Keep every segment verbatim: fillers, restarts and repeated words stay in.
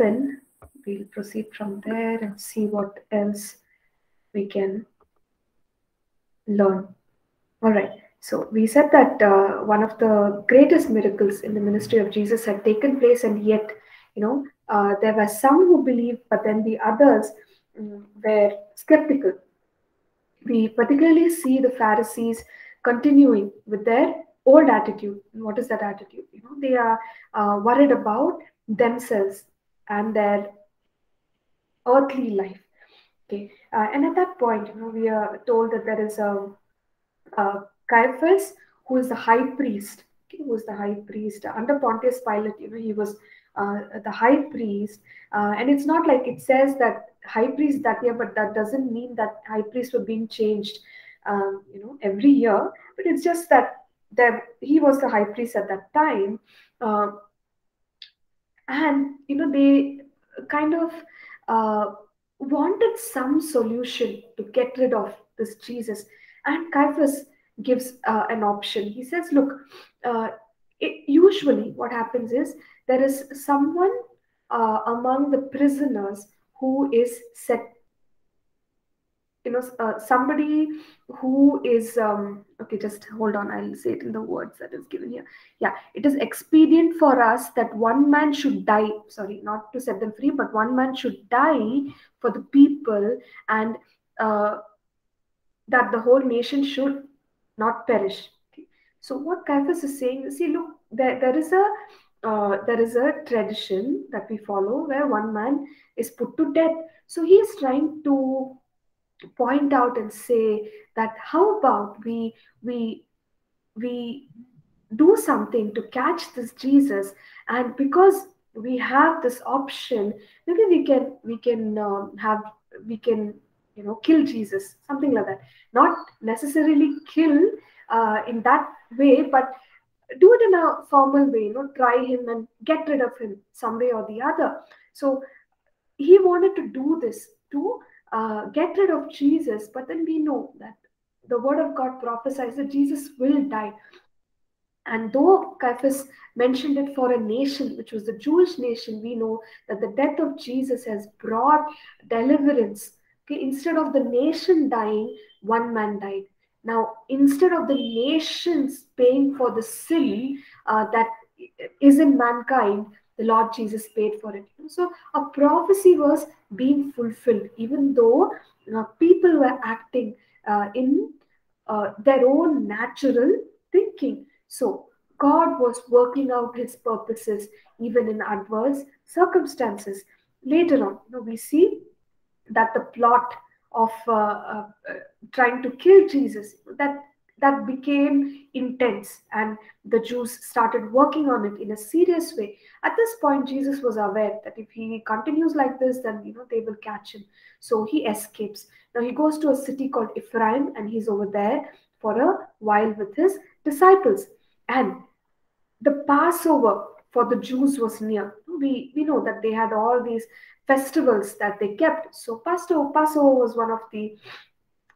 eleven, we'll proceed from there and see what else we can learn. All right. So we said that uh, one of the greatest miracles in the ministry of Jesus had taken place, and yet, you know, uh, there were some who believed, but then the others um, were skeptical. We particularly see the Pharisees continuing with their old attitude. What is that attitude? You know, they are uh, worried about themselves and their earthly life. Okay, uh, and at that point, you know, we are told that there is a, a Caiaphas, who is the high priest. Okay, who is the high priest under Pontius Pilate? You know, he was uh, the high priest, uh, and it's not like it says that high priest that year, but that doesn't mean that high priests were being changed, um, you know, every year. But it's just that there he was the high priest at that time, uh, and you know they kind of uh, wanted some solution to get rid of this Jesus, and Caiaphas gives uh, an option. He says, look, uh, it, usually what happens is there is someone uh, among the prisoners who is set, you know, uh, somebody who is, um, okay, just hold on, I'll say it in the words that is given here. Yeah, it is expedient for us that one man should die, sorry, not to set them free, but one man should die for the people, and uh, that the whole nation should not perish. Okay. So what Caiaphas is saying, see, look, there, there is a uh, there is a tradition that we follow where one man is put to death. So he is trying to point out and say that how about we we we do something to catch this Jesus, and because we have this option, maybe we can we can um, have we can. You know, kill Jesus, something like that. Not necessarily kill uh, in that way, but do it in a formal way, you know, try him and get rid of him some way or the other. So he wanted to do this to uh, get rid of Jesus, but then we know that the word of God prophesies that Jesus will die. And though Caiaphas mentioned it for a nation, which was the Jewish nation, we know that the death of Jesus has brought deliverance. Okay, instead of the nation dying, one man died. Now, instead of the nations paying for the sin uh, that is in mankind, the Lord Jesus paid for it. So a prophecy was being fulfilled, even though you know, people were acting uh, in uh, their own natural thinking. So God was working out his purposes, even in adverse circumstances. Later on, you know, we see that the plot of uh, uh, trying to kill Jesus, that that became intense, and the Jews started working on it in a serious way. At this point, Jesus was aware that if he continues like this, then you know they will catch him. So he escapes. Now he goes to a city called Ephraim, and he's over there for a while with his disciples. And the Passover for the Jews was near. We we know that they had all these festivals that they kept. So Passover, Passover was one of the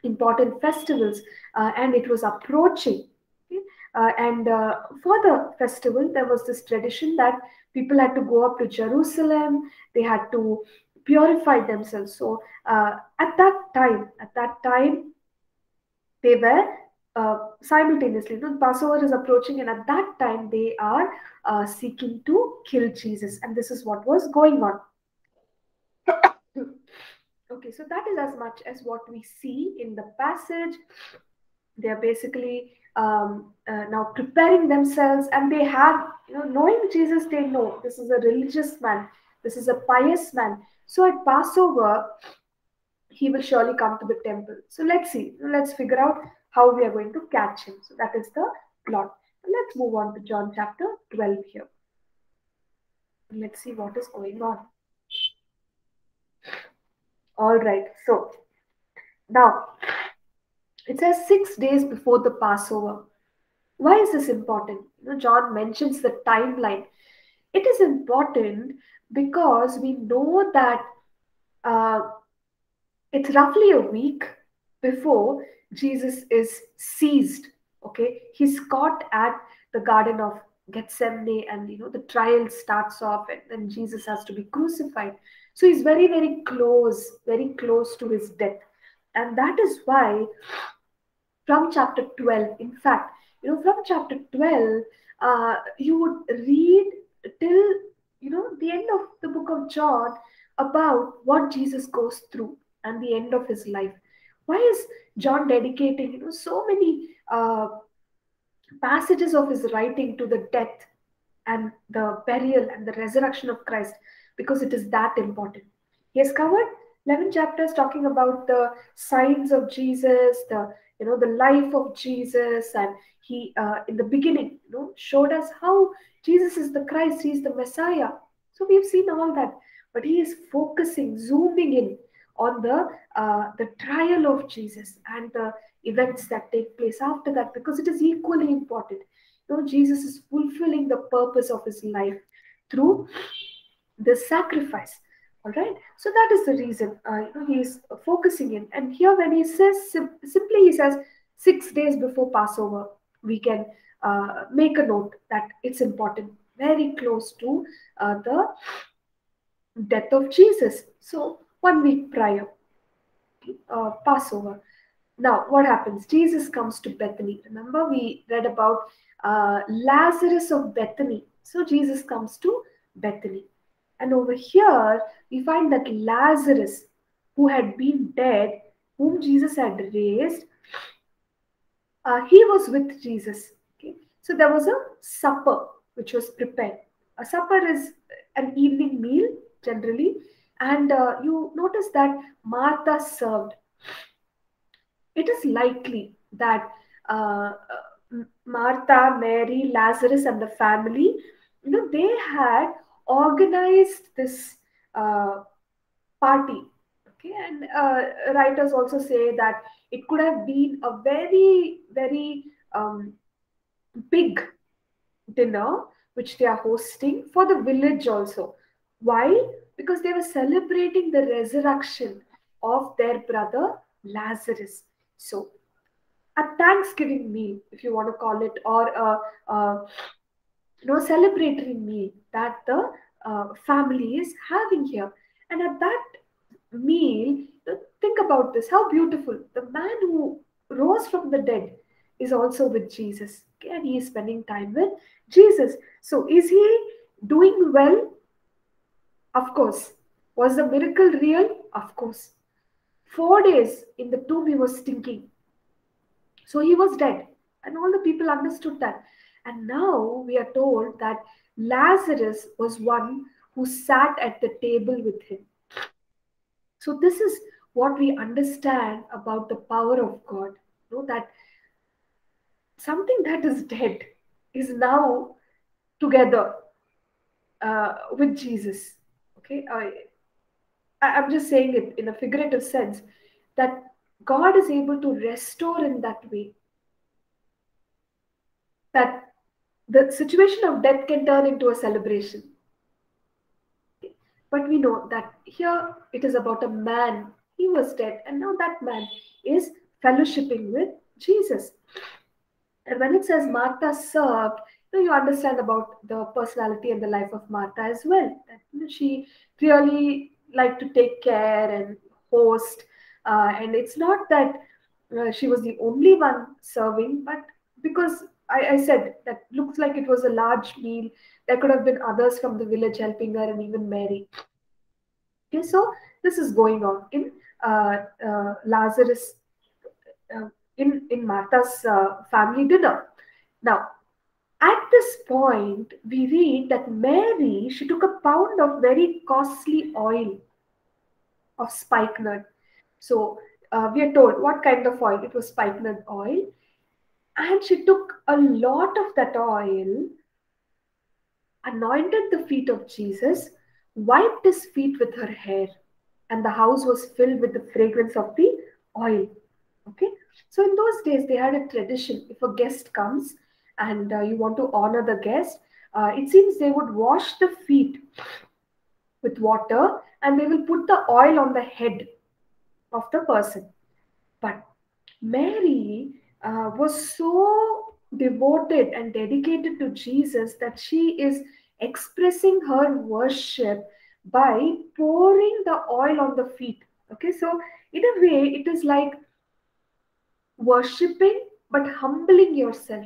important festivals, uh, and it was approaching. Okay? Uh, and uh, for the festival, there was this tradition that people had to go up to Jerusalem. They had to purify themselves. So uh, at that time, at that time, they were uh, simultaneously. You know, Passover is approaching, and at that time, they are uh, seeking to kill Jesus, and this is what was going on. Okay, so that is as much as what we see in the passage. They are basically um, uh, now preparing themselves, and they have, you know, knowing Jesus, they know this is a religious man, this is a pious man. So at Passover, he will surely come to the temple. So let's see, let's figure out how we are going to catch him. So that is the plot. Let's move on to John chapter twelve here. Let's see what is going on. All right, so now it says six days before the Passover. Why is this important? You know, John mentions the timeline. It is important because we know that uh, it's roughly a week before Jesus is seized. Okay, he's caught at the Garden of Gethsemane, and you know, the trial starts off, and then Jesus has to be crucified. So he's very, very close, very close to his death. And that is why from chapter twelve, in fact, you know, from chapter twelve, uh, you would read till, you know, the end of the book of John about what Jesus goes through and the end of his life. Why is John dedicating, you know, so many uh, passages of his writing to the death and the burial and the resurrection of Christ? Because it is that important. He has covered eleven chapters talking about the signs of Jesus, the, you know, the life of Jesus, and he uh, in the beginning, you know, showed us how Jesus is the Christ, he is the Messiah. So we've seen all that, but he is focusing, zooming in on the uh, the trial of Jesus and the events that take place after that, because it is equally important. You know, Jesus is fulfilling the purpose of his life through the sacrifice. All right, so that is the reason uh, you know, he is focusing in. And here, when he says sim simply, he says six days before Passover, we can uh, make a note that it's important, very close to uh, the death of Jesus. So one week prior, uh, Passover. Now, what happens? Jesus comes to Bethany. Remember, we read about uh, Lazarus of Bethany. So Jesus comes to Bethany. And over here, we find that Lazarus, who had been dead, whom Jesus had raised, uh, he was with Jesus. Okay? So there was a supper which was prepared. A supper is an evening meal, generally. And uh, you notice that Martha served. It is likely that uh, Martha, Mary, Lazarus, and the family, you know, they had organized this uh, party. Okay, and uh, writers also say that it could have been a very, very um, big dinner which they are hosting for the village also. Why? Because they were celebrating the resurrection of their brother Lazarus. So, a Thanksgiving meal, if you want to call it, or a, a you know, celebratory meal that the uh, family is having here. And at that meal, think about this, how beautiful. The man who rose from the dead is also with Jesus. Okay? And he is spending time with Jesus. So, is he doing well? Of course. Was the miracle real? Of course. Four days in the tomb he was stinking. So he was dead. And all the people understood that. And now we are told that Lazarus was one who sat at the table with him. So this is what we understand about the power of God. You know, that something that is dead is now together uh, with Jesus. Okay, I, I'm just saying it in a figurative sense, that God is able to restore in that way. That the situation of death can turn into a celebration. But we know that here it is about a man. He was dead, and now that man is fellowshipping with Jesus. And when it says Martha served, so you understand about the personality and the life of Martha as well. She really liked to take care and host. Uh, and it's not that uh, she was the only one serving, but because I, I said that looks like it was a large meal, there could have been others from the village helping her, and even Mary. Okay, so this is going on in uh, uh, Lazarus, uh, in, in Martha's uh, family dinner. Now, at this point, we read that Mary, she took a pound of very costly oil of spikenard. So uh, we are told what kind of oil. It was spikenard oil. And she took a lot of that oil, anointed the feet of Jesus, wiped his feet with her hair, and the house was filled with the fragrance of the oil. Okay. So in those days, they had a tradition. If a guest comes, and uh, you want to honor the guest, uh, it seems they would wash the feet with water, and they will put the oil on the head of the person. But Mary uh, was so devoted and dedicated to Jesus that she is expressing her worship by pouring the oil on the feet. Okay, so in a way, it is like worshipping but humbling yourself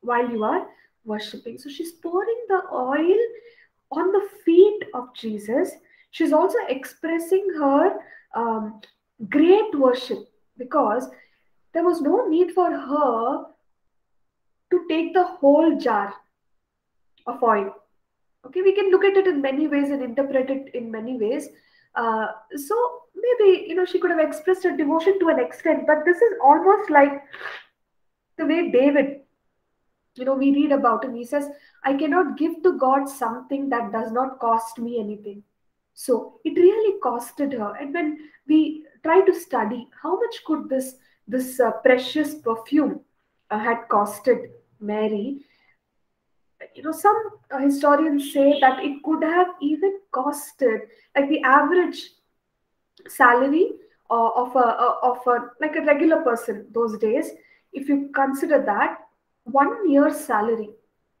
while you are worshipping. So she's pouring the oil on the feet of Jesus. She's also expressing her um, great worship, because there was no need for her to take the whole jar of oil. Okay, we can look at it in many ways and interpret it in many ways. Uh, so maybe, you know, she could have expressed her devotion to an extent, but this is almost like the way David, you know, we read about him. He says, I cannot give to God something that does not cost me anything. So it really costed her. And when we try to study how much could this, this uh, precious perfume uh, had costed Mary, you know, some uh, historians say that it could have even costed like the average salary uh, of a uh, of a like a regular person those days. If you consider that one year's salary,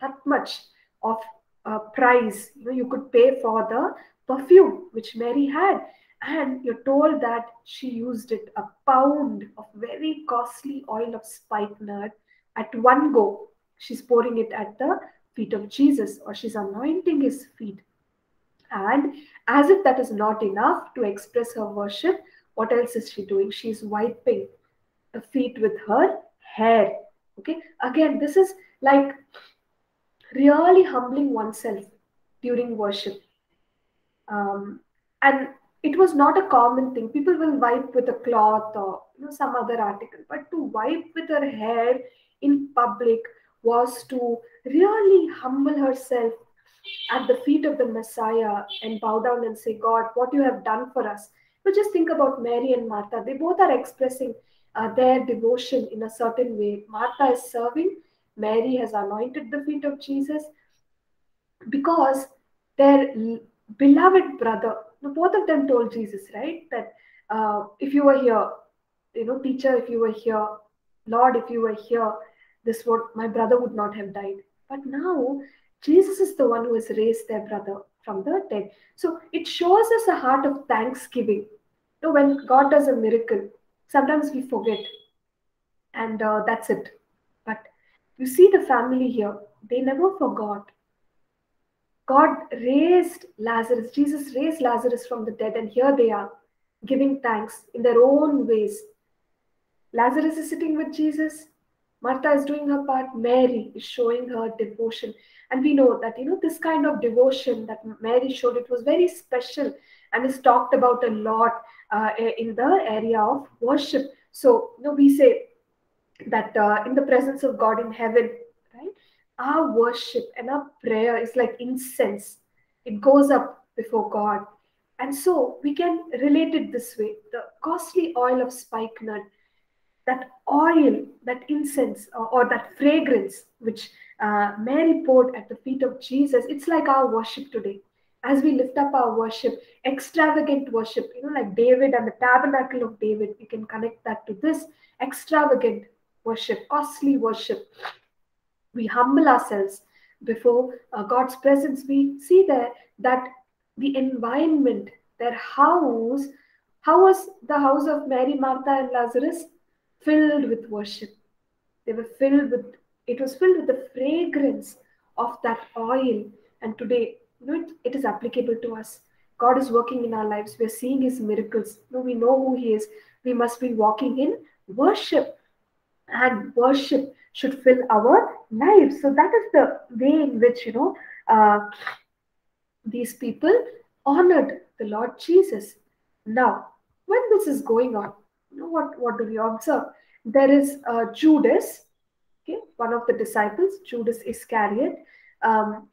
that much of uh, price, you know, you could pay for the perfume which Mary had, and you're told that she used it a pound of very costly oil of spikenard at one go. She's pouring it at the feet of Jesus, or she's anointing his feet. And as if that is not enough to express her worship, what else is she doing? She's wiping the feet with her hair. Okay, again, this is like really humbling oneself during worship. Um, and it was not a common thing. People will wipe with a cloth or, you know, some other article, but to wipe with her hair in public was to really humble herself at the feet of the Messiah and bow down and say, God, what you have done for us. But just think about Mary and Martha. They both are expressing uh, their devotion in a certain way. Martha is serving. Mary has anointed the feet of Jesus because their beloved brother, both of them told Jesus, right, that uh, if you were here, you know, teacher, if you were here, Lord, if you were here, this would, my brother would not have died. But now Jesus is the one who has raised their brother from the dead. So it shows us a heart of thanksgiving. You know, when God does a miracle, sometimes we forget, and uh, that's it. But you see the family here, they never forgot. God raised Lazarus, Jesus raised Lazarus from the dead, and here they are giving thanks in their own ways. Lazarus is sitting with Jesus. Martha is doing her part. Mary is showing her devotion. And we know that, you know, this kind of devotion that Mary showed, it was very special and is talked about a lot uh, in the area of worship. So, you know, we say that uh, in the presence of God in heaven, right, our worship and our prayer is like incense. It goes up before God. And so we can relate it this way. The costly oil of spikenard, that oil, that incense, or, or that fragrance which uh, Mary poured at the feet of Jesus, it's like our worship today. As we lift up our worship, extravagant worship, you know, like David and the tabernacle of David, we can connect that to this extravagant worship, costly worship. We humble ourselves before uh, God's presence. We see there that the environment, their house, how was the house of Mary, Martha, and Lazarus? Filled with worship. They were filled with, it was filled with the fragrance of that oil. And today, you know, it, it is applicable to us. God is working in our lives. We are seeing his miracles. You know, we know who he is. We must be walking in worship. And worship should fill our lives. So that is the way in which, you know, uh, these people honored the Lord Jesus. Now, when this is going on, you know, what, what do we observe? There is uh, Judas, okay, one of the disciples, Judas Iscariot. Um,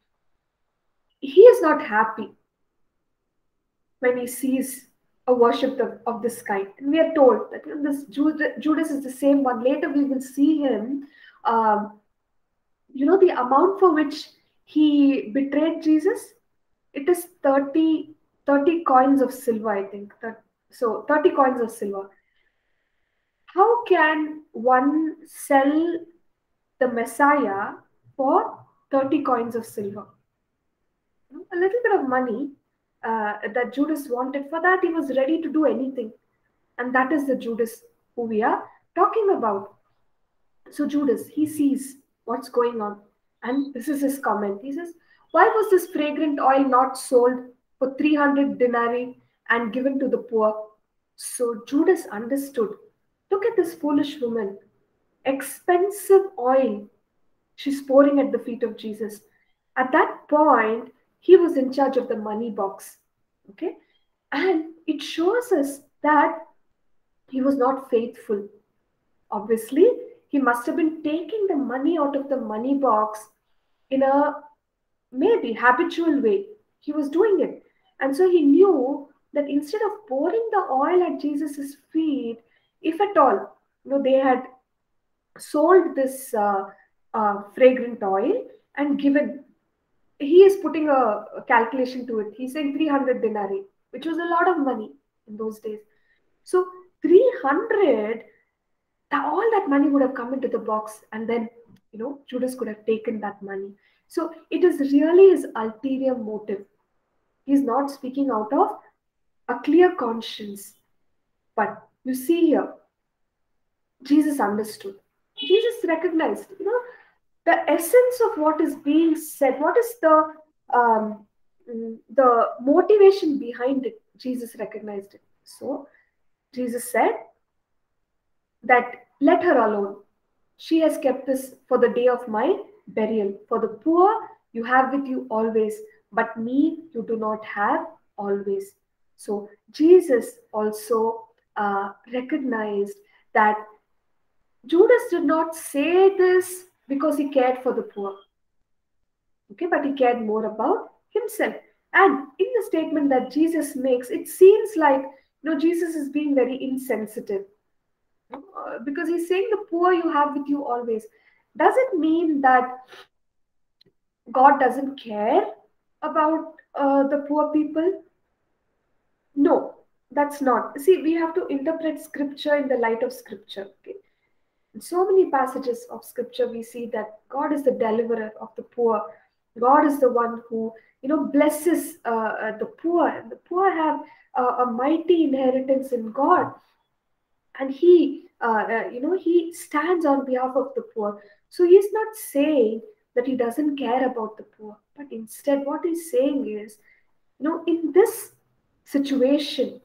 he is not happy when he sees a worship of, of this kind. And we are told that, you know, this Judas, Judas is the same one. Later we will see him. Um, you know, the amount for which he betrayed Jesus, it is thirty, thirty coins of silver, I think. So thirty coins of silver. How can one sell the Messiah for thirty coins of silver. A little bit of money uh, that Judas wanted. For that, he was ready to do anything. And that is the Judas who we are talking about. So Judas, he sees what's going on. And this is his comment. He says, "Why was this fragrant oil not sold for three hundred denarii and given to the poor?" So Judas understood. Look at this foolish woman. Expensive oil she's pouring at the feet of Jesus. At that point, he was in charge of the money box. Okay? And it shows us that he was not faithful. Obviously, he must have been taking the money out of the money box in a maybe habitual way. He was doing it. And so he knew that instead of pouring the oil at Jesus' feet, if at all, you know, they had sold this uh, uh, fragrant oil and given, he is putting a, a calculation to it. He's saying three hundred denarii, which was a lot of money in those days. So three hundred, the, all that money would have come into the box, and then, you know, Judas could have taken that money. So it is really his ulterior motive. He's not speaking out of a clear conscience. But you see here, Jesus understood. Jesus recognized, you know, the essence of what is being said. What is the, um, the motivation behind it? Jesus recognized it. So Jesus said that, "Let her alone. She has kept this for the day of my burial. For the poor you have with you always, but me you do not have always." So Jesus also uh, recognized that Judas did not say this because he cared for the poor. Okay, but he cared more about himself. And in the statement that Jesus makes, it seems like, you know, Jesus is being very insensitive. Uh, because he's saying the poor you have with you always. Does it mean that God doesn't care about uh, the poor people? No, that's not. See, we have to interpret scripture in the light of scripture. Okay? In so many passages of scripture, we see that God is the deliverer of the poor. God is the one who, you know, blesses uh, uh, the poor. And the poor have uh, a mighty inheritance in God. And he, uh, uh, you know, he stands on behalf of the poor. So he's not saying that he doesn't care about the poor. But instead, what he's saying is, you know, in this situation,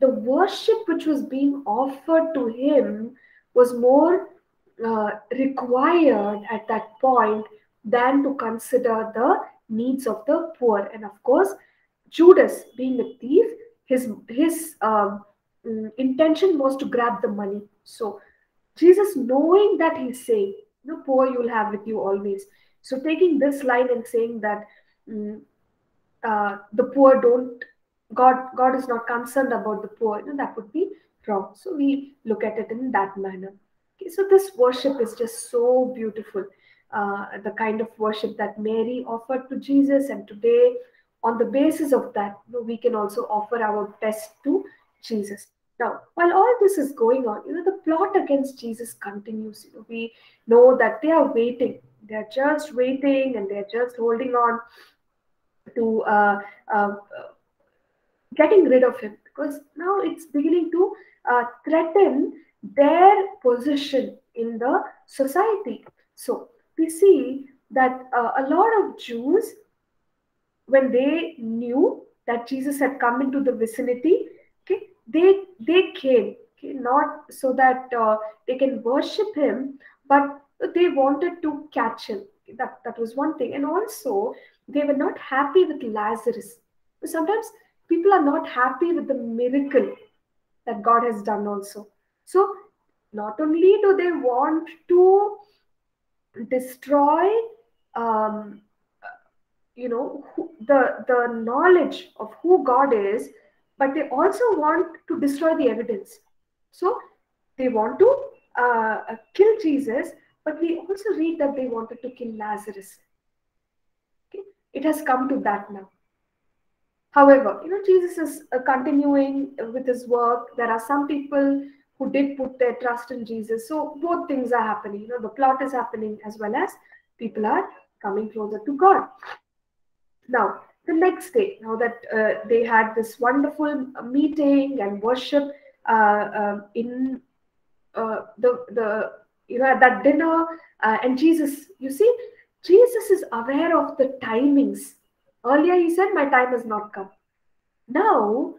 the worship which was being offered to him was more uh, required at that point than to consider the needs of the poor. And of course, Judas, being a thief, his, his, um, intention was to grab the money. So Jesus, knowing that, he's saying, "The poor you'll have with you always." So taking this line and saying that um, uh, the poor don't, God, God is not concerned about the poor, you know, that would be wrong. So we look at it in that manner. Okay, so this worship is just so beautiful. Uh, the kind of worship that Mary offered to Jesus, and today, on the basis of that, you know, we can also offer our best to Jesus. Now, while all this is going on, you know, the plot against Jesus continues. You know, we know that they are waiting. They are just waiting, and they are just holding on to uh, uh, getting rid of him, because now it's beginning to uh, threaten their position in the society. So we see that uh, a lot of Jews, when they knew that Jesus had come into the vicinity, They they came, okay, not so that uh, they can worship him, but they wanted to catch him. That, that was one thing. And also, they were not happy with Lazarus. Sometimes people are not happy with the miracle that God has done also. So not only do they want to destroy um, you know, the, the knowledge of who God is, but they also want to destroy the evidence. So they want to uh, kill Jesus, but we also read that they wanted to kill Lazarus. Okay? It has come to that now. However, you know, Jesus is uh, continuing with his work. There are some people who did put their trust in Jesus. So both things are happening. You know, the plot is happening as well as people are coming closer to God. Now, the next day, now that uh, they had this wonderful meeting and worship uh, uh, in uh, the, the, you know, at that dinner, uh, and Jesus, you see, Jesus is aware of the timings. Earlier he said, my time has not come. Now,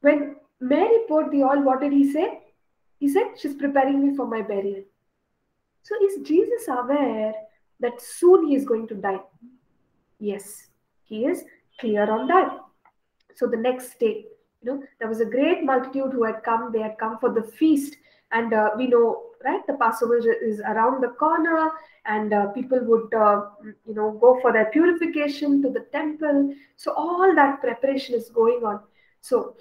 when Mary poured the oil, what did he say? He said, she's preparing me for my burial. So is Jesus aware that soon he is going to die? Yes, he is clear on that. So the next day, you know, there was a great multitude who had come. They had come for the feast. And uh, we know, right, the Passover is around the corner, and uh, people would, uh, you know, go for their purification to the temple. So all that preparation is going on. So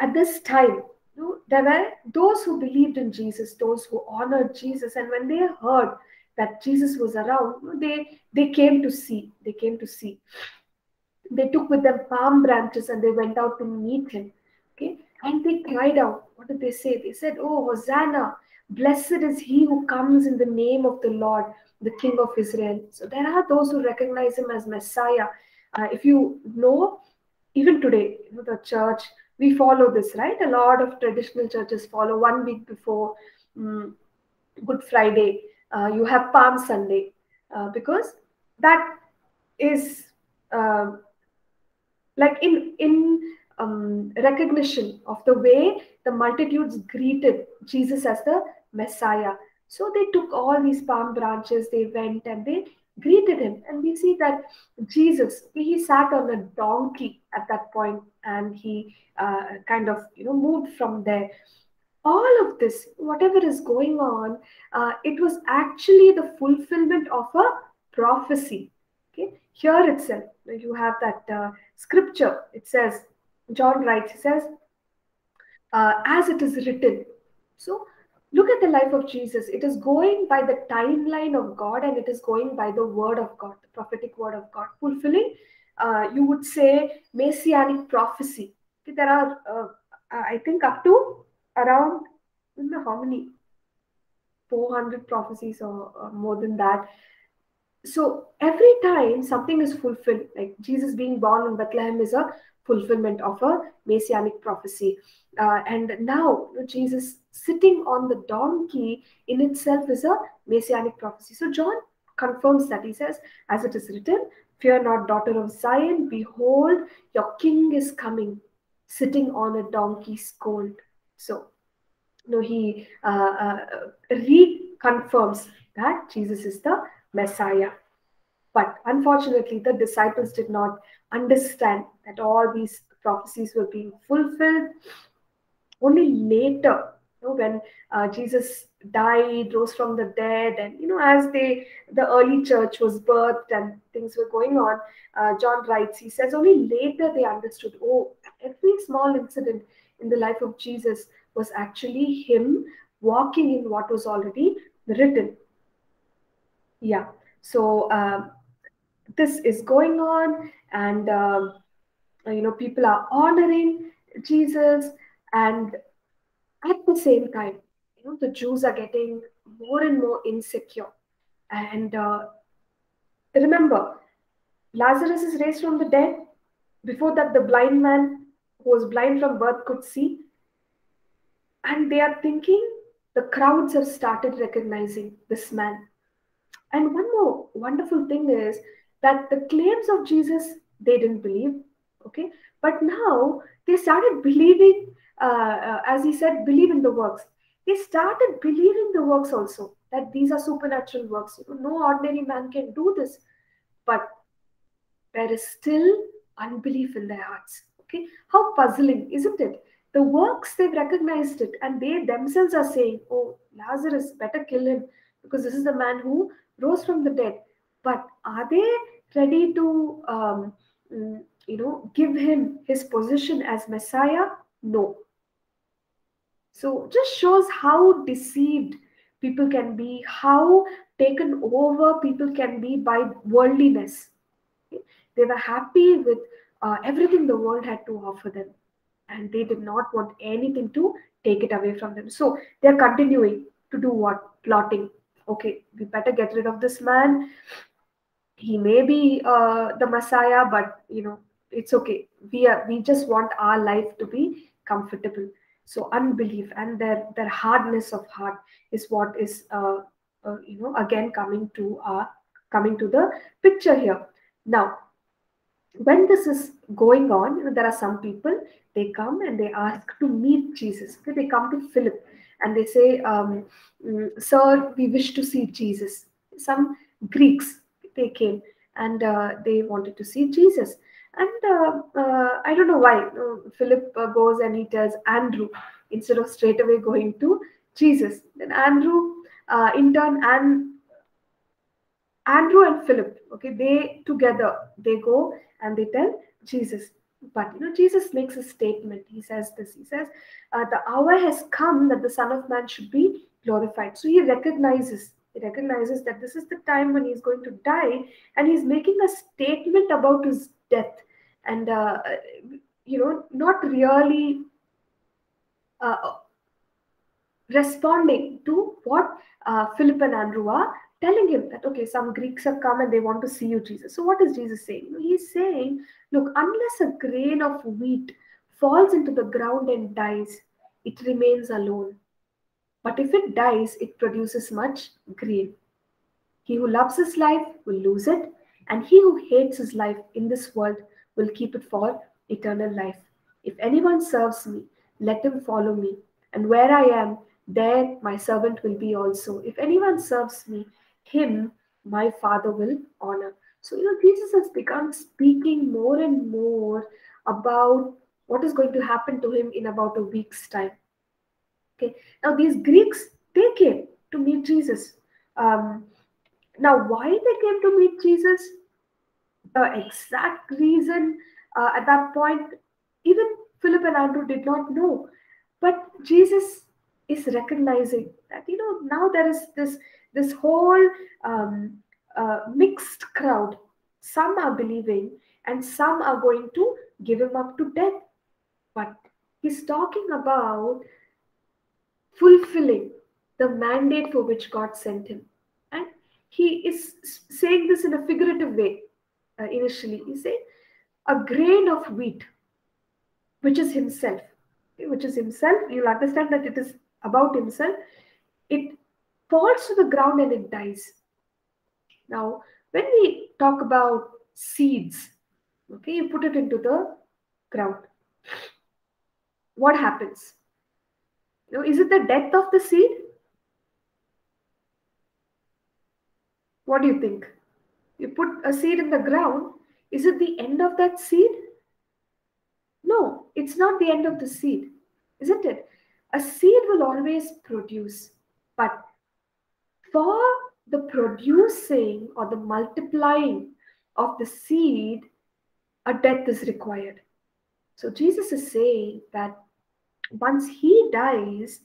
at this time, you know, there were those who believed in Jesus, those who honored Jesus. And when they heard that Jesus was around, you know, they, they came to see, they came to see. They took with them palm branches and they went out to meet him. Okay. And they cried out. What did they say? They said, oh, Hosanna, blessed is he who comes in the name of the Lord, the King of Israel. So there are those who recognize him as Messiah. Uh, if you know, even today, you know, the church, we follow this, right? A lot of traditional churches follow one week before um, Good Friday. Uh, you have Palm Sunday, uh, because that is uh, like in... in Um, recognition of the way the multitudes greeted Jesus as the Messiah. So they took all these palm branches, they went and they greeted him. And we see that Jesus, he sat on a donkey at that point, and he uh, kind of, you know, moved from there. All of this, whatever is going on, uh, it was actually the fulfillment of a prophecy. Okay? Here itself, you have that uh, scripture. It says, John writes, he says, uh, as it is written. So look at the life of Jesus. It is going by the timeline of God, and it is going by the word of God, the prophetic word of God, fulfilling, uh, you would say, messianic prophecy. Okay, there are, uh, I think, up to around, I don't know how many, four hundred prophecies or, or more than that. So every time something is fulfilled, like Jesus being born in Bethlehem is a fulfillment of a messianic prophecy. Uh, and now, you know, Jesus sitting on the donkey in itself is a messianic prophecy. So John confirms that. He says, as it is written, fear not, daughter of Zion, behold, your king is coming, sitting on a donkey's colt. So, you know, he uh, uh, reconfirms that Jesus is the Messiah. But unfortunately, the disciples did not understand that all these prophecies were being fulfilled. Only later, you know, when uh, Jesus died, rose from the dead, and, you know, as they, the early church was birthed and things were going on, uh, John writes, he says, only later they understood, oh, every small incident in the life of Jesus was actually him walking in what was already written. Yeah. So uh, this is going on, and, uh, you know, people are honoring Jesus, and at the same time, you know, the Jews are getting more and more insecure. And uh, remember, Lazarus is raised from the dead. Before that, the blind man who was blind from birth could see. And they are thinking, the crowds have started recognizing this man. And one more wonderful thing is that the claims of Jesus, they didn't believe, okay? But now they started believing, uh, uh, as he said, believe in the works. They started believing the works also, that these are supernatural works. You know, no ordinary man can do this. But there is still unbelief in their hearts, okay? How puzzling, isn't it? The works, they've recognized it, and they themselves are saying, oh, Lazarus, better kill him, because this is the man who rose from the dead. But are they ready to, um, you know, give him his position as Messiah? No. So just shows how deceived people can be, how taken over people can be by worldliness. They were happy with uh, everything the world had to offer them. and they did not want anything to take it away from them. So they're continuing to do what? Plotting. Okay, we better get rid of this man. He may be uh, the Messiah, but you know, it's okay. We are, we just want our life to be comfortable. So unbelief and their their hardness of heart is what is uh, uh, you know again coming to our coming to the picture here. Now, when this is going on, you know, there are some people, they come and they ask to meet Jesus. Okay, they come to Philip and they say, um, "Sir, we wish to see Jesus." Some Greeks, they came and uh, they wanted to see Jesus. And uh, uh, I don't know why uh, Philip uh, goes and he tells Andrew instead of straight away going to Jesus. Then Andrew, uh, in turn, and Andrew and Philip, okay, they together, they go and they tell Jesus. But you know, Jesus makes a statement. He says this, he says, uh, the hour has come that the Son of Man should be glorified. So he recognizes, he recognizes that this is the time when he's going to die, and he's making a statement about his death. And, uh, you know, not really uh, responding to what uh, Philip and Andrew are telling him, that, okay, some Greeks have come and they want to see you, Jesus. So what is Jesus saying? He's saying, look, unless a grain of wheat falls into the ground and dies, it remains alone. But if it dies, it produces much grain. He who loves his life will lose it, and he who hates his life in this world will keep it for eternal life. If anyone serves me, let him follow me. And where I am, there my servant will be also. If anyone serves me, him my Father will honor. So, you know, Jesus has begun speaking more and more about what is going to happen to him in about a week's time. Okay. Now, these Greeks, they came to meet Jesus. Um, Now, why they came to meet Jesus, the exact reason uh, at that point, even Philip and Andrew did not know. But Jesus is recognizing that, you know, now there is this, this whole um, uh, mixed crowd. Some are believing and some are going to give him up to death. But he's talking about fulfilling the mandate for which God sent him. He is saying this in a figurative way. Uh, initially, he said, a grain of wheat, which is himself, which is himself. You'll understand that it is about himself. It falls to the ground and it dies. Now, when we talk about seeds, okay, you put it into the ground. What happens? You know, is it the death of the seed? What do you think? You put a seed in the ground, is it the end of that seed? No, it's not the end of the seed, isn't it? A seed will always produce, but for the producing or the multiplying of the seed, a death is required. So Jesus is saying that once he dies,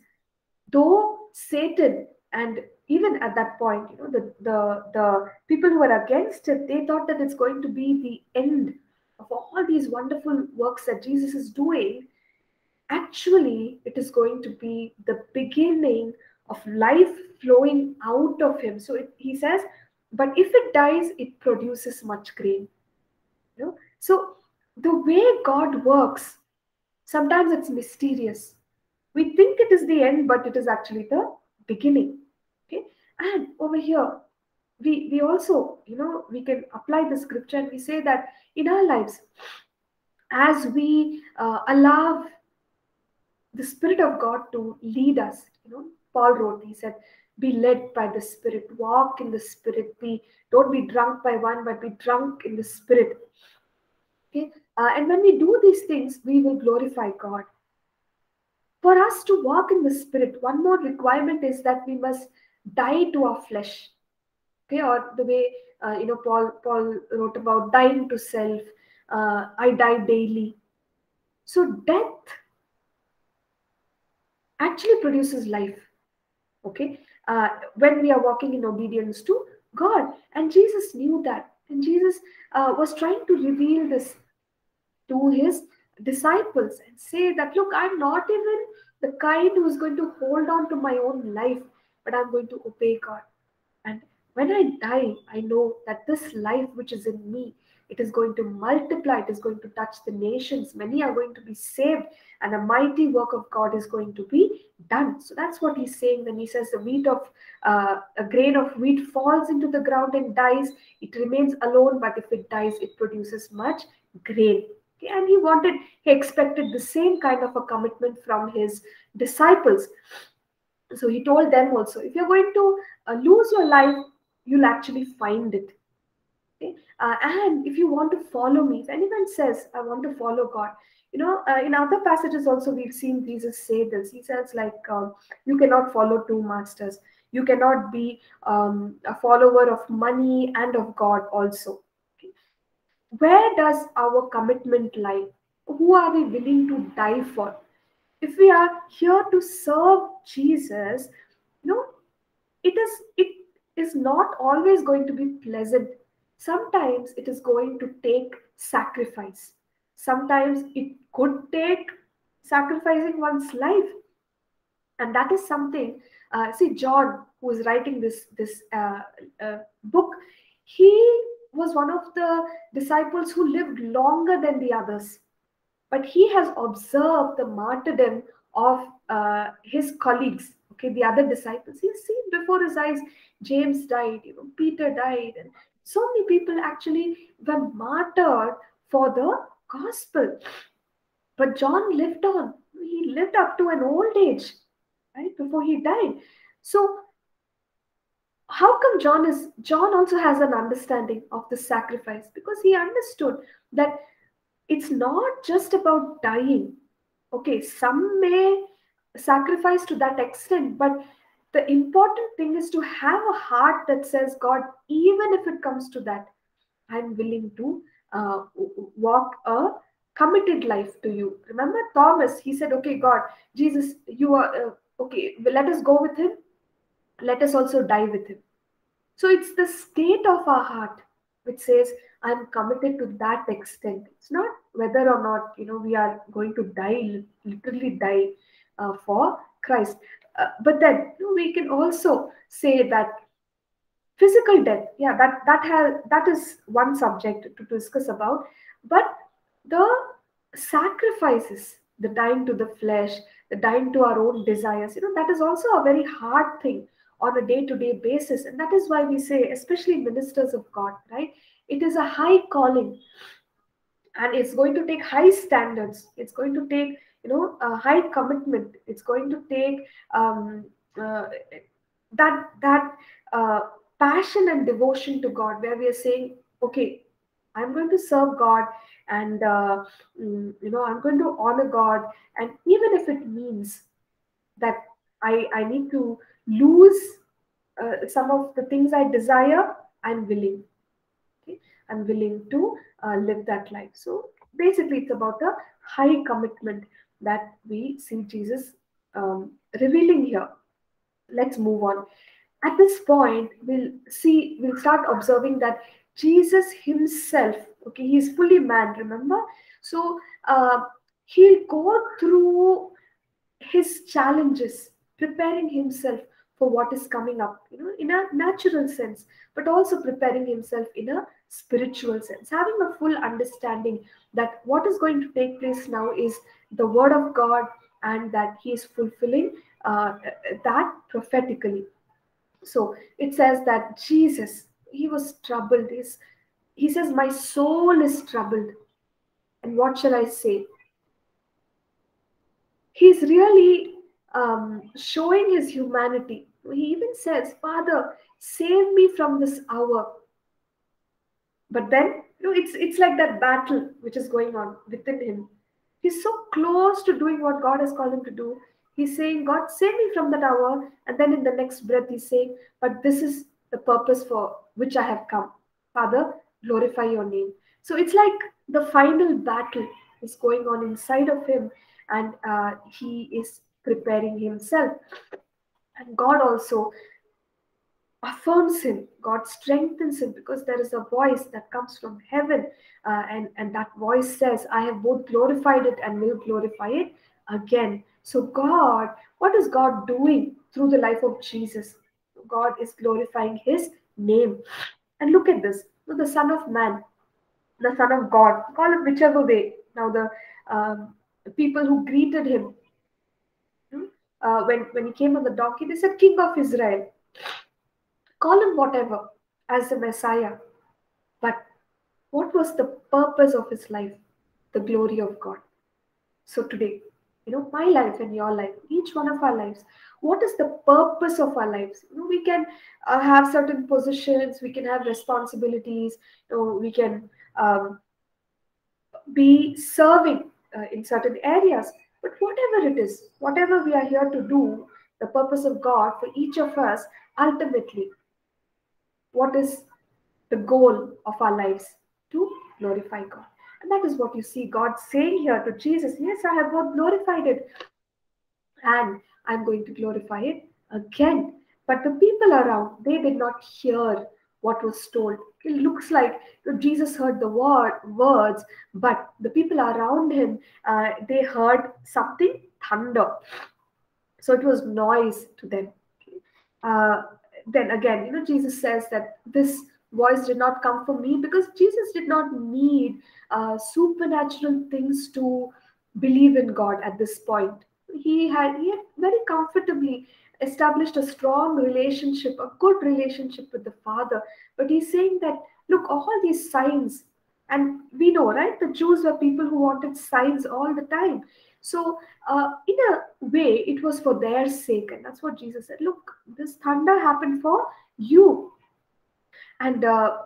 though Satan and even at that point, you know, the, the, the people who were against it, they thought that it's going to be the end of all these wonderful works that Jesus is doing. Actually, it is going to be the beginning of life flowing out of him. So it, he says, but if it dies, it produces much grain. You know? So the way God works, sometimes it's mysterious. We think it is the end, but it is actually the beginning. And over here, we, we also, you know, we can apply the scripture and we say that in our lives, as we uh, allow the Spirit of God to lead us, you know, Paul wrote, he said, be led by the Spirit, walk in the Spirit, be, don't be drunk by wine, but be drunk in the Spirit. Okay? Uh, and when we do these things, we will glorify God. For us to walk in the Spirit, one more requirement is that we must die to our flesh, okay, or the way uh, you know Paul Paul wrote about dying to self. Uh, I die daily. So death actually produces life. Okay, uh, when we are walking in obedience to God, and Jesus knew that, and Jesus uh, was trying to reveal this to his disciples and say that, look, I'm not even the kind who is going to hold on to my own life, but I'm going to obey God. And when I die, I know that this life which is in me, it is going to multiply, it is going to touch the nations. Many are going to be saved and a mighty work of God is going to be done. So that's what he's saying when he says the wheat of, uh, a grain of wheat falls into the ground and dies. It remains alone, but if it dies, it produces much grain. Okay? And he wanted, he expected the same kind of a commitment from his disciples. So he told them also, if you're going to uh, lose your life, you'll actually find it. Okay? Uh, and if you want to follow me, if anyone says, I want to follow God, you know, uh, in other passages also, we've seen Jesus say this. He says like, um, you cannot follow two masters. You cannot be um, a follower of money and of God also. Okay? Where does our commitment lie? Who are we willing to die for? If we are here to serve Jesus, you know, it is, it is not always going to be pleasant. Sometimes it is going to take sacrifice. Sometimes it could take sacrificing one's life. And that is something, uh, see, John, who is writing this, this uh, uh, book, he was one of the disciples who lived longer than the others. But he has observed the martyrdom of uh, his colleagues, okay, the other disciples. He's seen before his eyes, James died, you know, Peter died, and so many people actually were martyred for the gospel. But John lived on. He lived up to an old age, right, before he died. So how come John is, John also has an understanding of the sacrifice? Because he understood that it's not just about dying. Okay, some may sacrifice to that extent, but the important thing is to have a heart that says, God, even if it comes to that, I'm willing to uh, walk a committed life to you. Remember Thomas, he said, okay, God, Jesus, you are, uh, okay, let us go with him. Let us also die with him. So it's the state of our heart which says, I'm committed to that extent. It's not whether or not, you know, we are going to die, literally die uh, for Christ. Uh, but then you know, we can also say that physical death, yeah, that that has that is one subject to, to discuss about. But the sacrifices, the dying to the flesh, the dying to our own desires, you know, that is also a very hard thing on a day-to-day basis. And that is why we say, especially ministers of God, right? It is a high calling and it's going to take high standards. It's going to take, you know, a high commitment. It's going to take um, uh, that, that uh, passion and devotion to God, where we are saying, okay, I'm going to serve God and, uh, you know, I'm going to honor God. And even if it means that I, I need to lose uh, some of the things I desire, I'm willing. I'm willing to uh, live that life. So basically, it's about the high commitment that we see Jesus um, revealing here. Let's move on. At this point, we'll see, we'll start observing that Jesus himself, okay, he's fully man, remember? So uh, he'll go through his challenges, preparing himself for what is coming up, you know, in a natural sense, but also preparing himself in a spiritual sense, having a full understanding that what is going to take place now is the word of God and that he is fulfilling uh, that prophetically. So it says that Jesus, he was troubled. He's, he says, my soul is troubled. And what shall I say? He's really um, showing his humanity. He even says, Father, save me from this hour. But then, you know, it's, it's like that battle which is going on within him. He's so close to doing what God has called him to do. He's saying, God, save me from that hour. And then in the next breath, he's saying, but this is the purpose for which I have come. Father, glorify your name. So it's like the final battle is going on inside of him. And uh, he is preparing himself. And God also affirms him. God strengthens him, because there is a voice that comes from heaven, uh, and, and that voice says, I have both glorified it and will glorify it again. So God, what is God doing through the life of Jesus? God is glorifying his name. And look at this, the Son of Man, the Son of God, call it whichever way. Now the um, people who greeted him, uh, when, when he came on the donkey, they said, King of Israel. Call him whatever, as the Messiah. But what was the purpose of his life? The glory of God. So today, you know, my life and your life, each one of our lives, what is the purpose of our lives? You know, we can uh, have certain positions, we can have responsibilities, you know, we can um, be serving uh, in certain areas. But whatever it is, whatever we are here to do, the purpose of God for each of us, ultimately, what is the goal of our lives? To glorify God. And that is what you see God saying here to Jesus. Yes, I have both glorified it, and I'm going to glorify it again. But the people around, they did not hear what was told. It looks like Jesus heard the word, words, but the people around him, uh, they heard something, thunder. So it was noise to them. Uh, then again, you know, Jesus says that this voice did not come from me, because Jesus did not need uh, supernatural things to believe in God at this point. He had, he had very comfortably established a strong relationship, a good relationship with the Father. But he's saying that, look, all these signs, and we know, right, the Jews were people who wanted signs all the time. So uh, in a way, it was for their sake. And that's what Jesus said. Look, this thunder happened for you. And uh,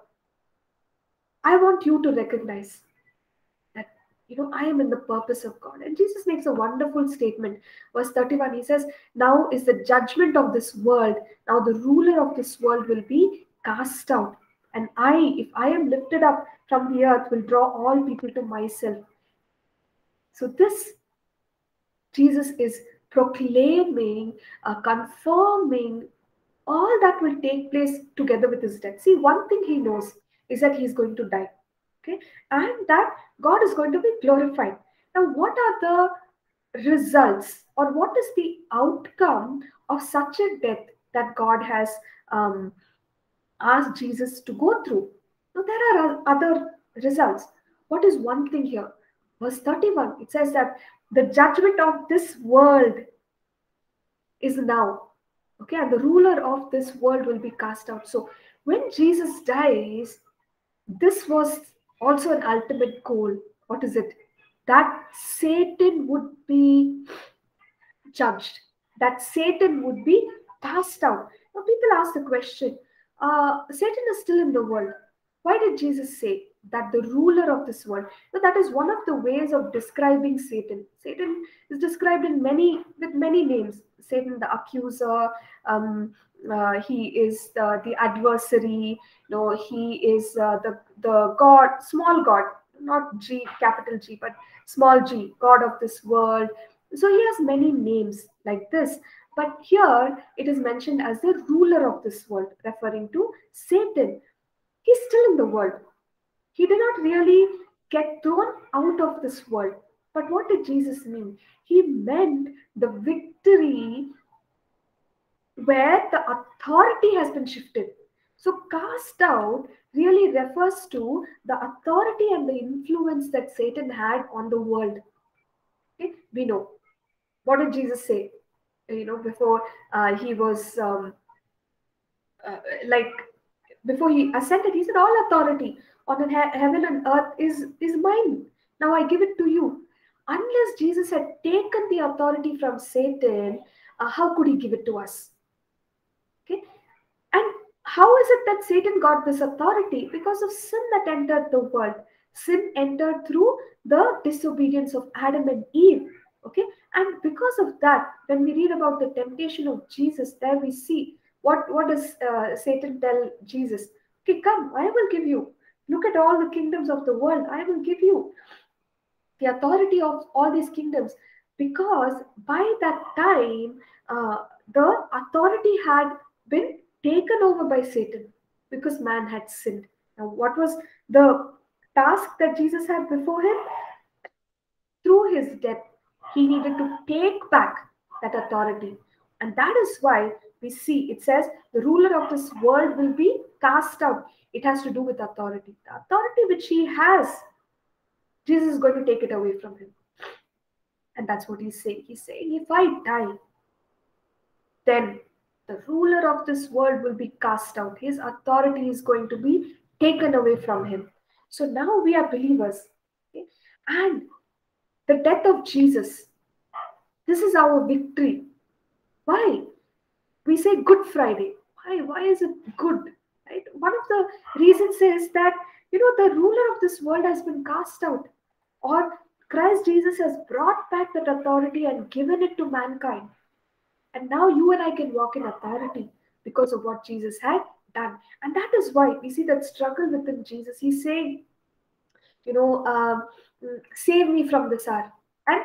I want you to recognize that, you know, I am in the purpose of God. And Jesus makes a wonderful statement. Verse thirty-one, he says, now is the judgment of this world. Now the ruler of this world will be cast out. And I, if I am lifted up from the earth, will draw all people to myself. So this Jesus is proclaiming, uh, confirming all that will take place together with his death. See, one thing he knows is that he's going to die, okay, and that God is going to be glorified. Now, what are the results, or what is the outcome of such a death that God has um, asked Jesus to go through? Now, there are other results. What is one thing here? Verse thirty-one, it says that the judgment of this world is now. Okay, and the ruler of this world will be cast out. So when Jesus dies, this was also an ultimate goal. What is it? That Satan would be judged. That Satan would be cast out. Now people ask the question, uh, Satan is still in the world. Why did Jesus say that the ruler of this world? So that is one of the ways of describing Satan. Satan is described in many, with many names. Satan, the accuser. Um, uh, he is the, the adversary. No, he is uh, the the God, small God, not G, capital G, but small G, God of this world. So he has many names like this. But here it is mentioned as the ruler of this world, referring to Satan. He's still in the world. He did not really get thrown out of this world. But what did Jesus mean? He meant the victory where the authority has been shifted. So cast out really refers to the authority and the influence that Satan had on the world. Okay? We know. What did Jesus say? You know, before uh, he was um, uh, like... Before he ascended, he said, all authority on heaven and earth is, is mine. Now I give it to you. Unless Jesus had taken the authority from Satan, uh, how could he give it to us? Okay. And how is it that Satan got this authority? Because of sin that entered the world. Sin entered through the disobedience of Adam and Eve. Okay. And because of that, when we read about the temptation of Jesus, there we see, What, what does uh, Satan tell Jesus? Okay, come, I will give you. Look at all the kingdoms of the world. I will give you the authority of all these kingdoms. Because by that time, uh, the authority had been taken over by Satan because man had sinned. Now, what was the task that Jesus had before him? Through his death, he needed to take back that authority. And that is why we see it says, the ruler of this world will be cast out. It has to do with authority. The authority which he has, Jesus is going to take it away from him. And that's what he's saying. He's saying, if I die, then the ruler of this world will be cast out. His authority is going to be taken away from him. So now we are believers. Okay? And the death of Jesus, this is our victory. Why? We say Good Friday. Why? Why is it good? Right? One of the reasons is that, you know, the ruler of this world has been cast out. Or Christ Jesus has brought back that authority and given it to mankind. And now you and I can walk in authority because of what Jesus had done. And that is why we see that struggle within Jesus. He's saying, you know, uh, save me from this hour. And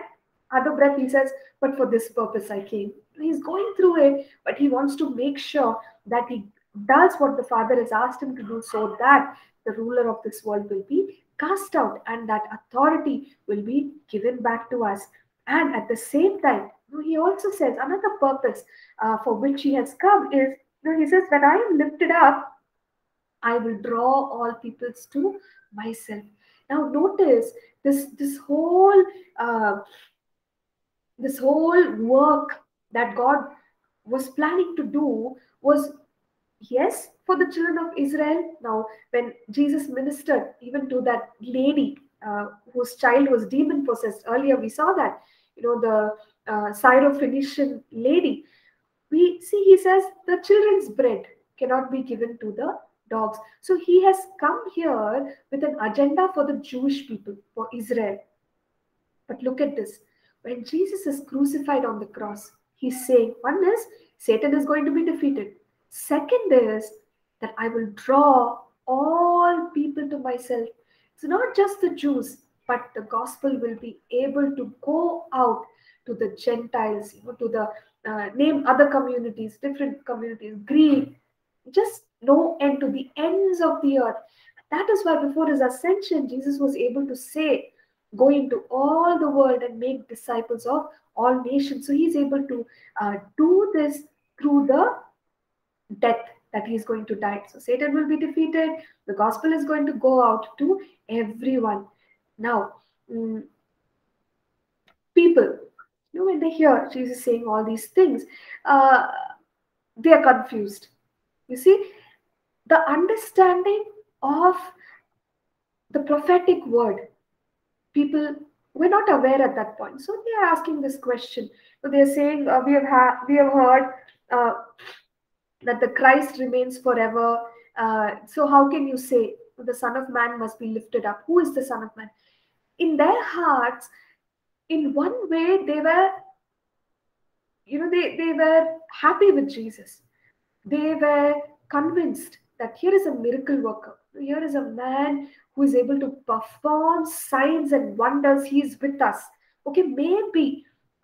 other breath he says, but for this purpose I came. He's going through it, but he wants to make sure that he does what the Father has asked him to do so that the ruler of this world will be cast out and that authority will be given back to us. And at the same time, he also says another purpose uh, for which he has come is, you know, he says, when I am lifted up, I will draw all peoples to myself. Now notice this, this whole uh, this whole work that God was planning to do was, yes, for the children of Israel. Now when Jesus ministered even to that lady uh, whose child was demon possessed, earlier we saw that, you know, the Uh, Syrophoenician lady, we see he says the children's bread cannot be given to the dogs. So he has come here with an agenda for the Jewish people, for Israel. But look at this. When Jesus is crucified on the cross, he's saying, one is, Satan is going to be defeated. Second is that I will draw all people to myself. It's not just the Jews, but the gospel will be able to go out to the Gentiles, you know, to the uh, name other communities, different communities, Greek, just no end, to the ends of the earth. That is why before his ascension, Jesus was able to say, go into all the world and make disciples of all nations. So he's able to uh, do this through the death that he's going to die. So Satan will be defeated. The gospel is going to go out to everyone. Now, mm, people, you know, when they hear Jesus saying all these things, uh, they are confused. You see, the understanding of the prophetic word, people were not aware at that point. So they are asking this question. So they are saying, uh, we have ha we have heard uh, that the Christ remains forever. Uh, so how can you say the Son of Man must be lifted up? Who is the Son of Man? In their hearts, in one way, they were, you know, they, they were happy with Jesus. They were convinced that here is a miracle worker. Here is a man who is able to perform signs and wonders. He is with us. Okay, maybe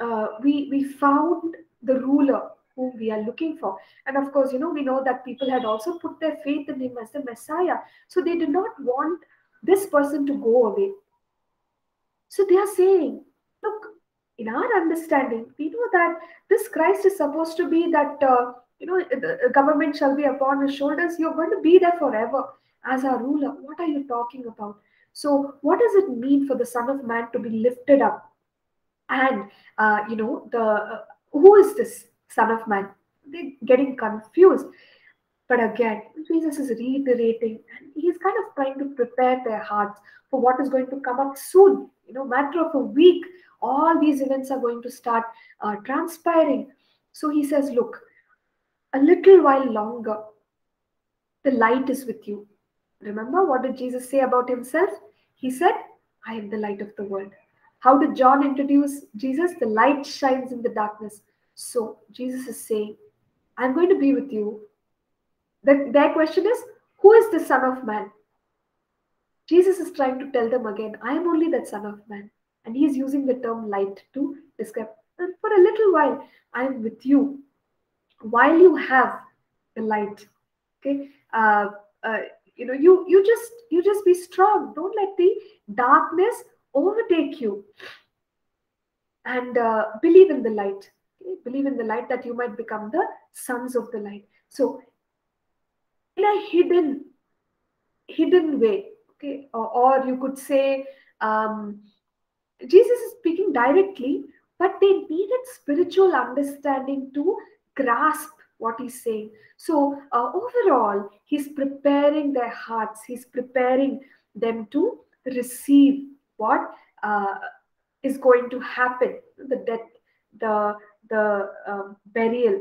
uh, we, we found the ruler whom we are looking for. And of course, you know, we know that people had also put their faith in him as the Messiah. So they did not want this person to go away. So they are saying, look, in our understanding, we know that this Christ is supposed to be that, uh, you know, the government shall be upon his shoulders. You're going to be there forever as our ruler. What are you talking about? So what does it mean for the Son of Man to be lifted up? And, uh, you know, the uh, who is this Son of Man? They're getting confused. But again, Jesus is reiterating, and he's kind of trying to prepare their hearts for what is going to come up soon. You know, matter of a week, all these events are going to start uh, transpiring. So he says, look, a little while longer, the light is with you. Remember, what did Jesus say about himself? He said, I am the light of the world. How did John introduce Jesus? The light shines in the darkness. So Jesus is saying, I'm going to be with you. The, their question is, who is the Son of Man? Jesus is trying to tell them again, I am only that Son of Man. And he's using the term light to describe. And for a little while, I am with you. While you have the light. Okay, uh, uh, you know, you you just you just be strong. Don't let the darkness overtake you, and uh, believe in the light. Okay? Believe in the light that you might become the sons of the light. So, in a hidden hidden way, okay, or, or you could say, um, Jesus is speaking directly, but they needed spiritual understanding to grasp what he's saying. So uh, overall, he's preparing their hearts. He's preparing them to receive what uh, is going to happen: the death, the the um, burial,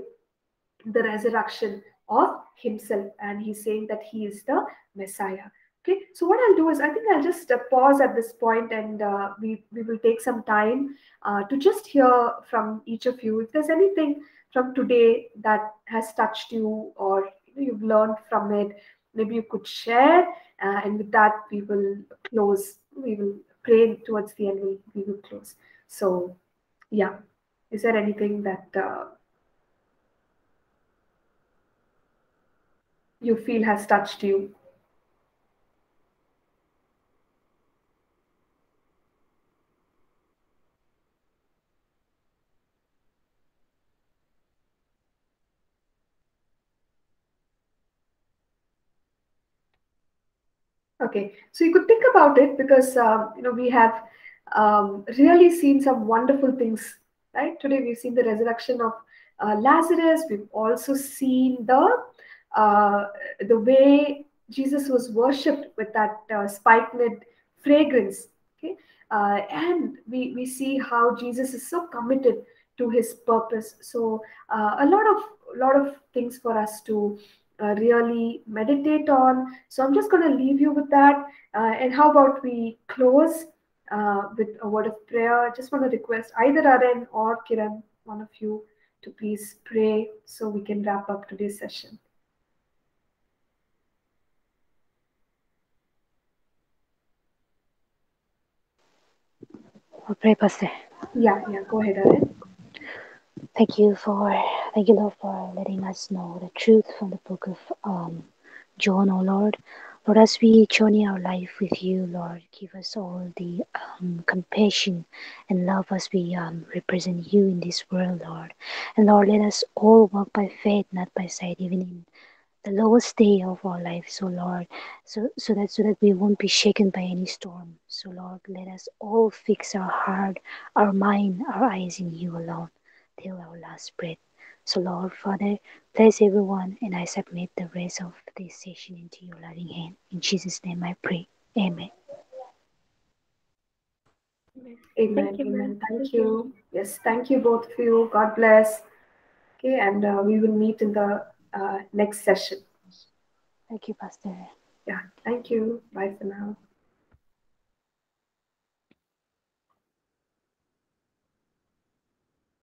the resurrection of himself. And he's saying that he is the Messiah. Okay, so what I'll do is, I think I'll just uh, pause at this point, and uh, we, we will take some time uh, to just hear from each of you. If there's anything from today that has touched you, or you know, you've learned from it, maybe you could share. Uh, and with that, we will close. We will pray towards the end. We, we will close. So, yeah. Is there anything that uh, you feel has touched you? Okay, so you could think about it, because uh, you know, we have um, really seen some wonderful things, right? Today we've seen the resurrection of uh, Lazarus. We've also seen the uh, the way Jesus was worshipped with that uh, spikenard fragrance. Okay, uh, and we we see how Jesus is so committed to his purpose. So uh, a lot of lot of things for us to Uh, really meditate on. So I'm just going to leave you with that. Uh, and how about we close uh, with a word of prayer? I just want to request either Arun or Kiran, one of you, to please pray so we can wrap up today's session. I'll pray, Pastor. Yeah, yeah, go ahead, Arun. Thank you for, thank you, Lord, for letting us know the truth from the book of um, John, O Lord. Lord, as we journey our life with you, Lord, give us all the um, compassion and love as we um, represent you in this world, Lord. And Lord, let us all walk by faith, not by sight, even in the lowest day of our lives, so Lord, so so that so that we won't be shaken by any storm. So Lord, let us all fix our heart, our mind, our eyes in you alone, till our last breath. So Lord, Father, bless everyone, and I submit the rest of this session into your loving hand. In Jesus' name I pray. Amen. Amen. Amen. Thank you. Amen. Thank you. Yes, thank you, both of you. God bless. Okay, and uh, we will meet in the uh, next session. Thank you, Pastor. Yeah, thank you. Bye for now.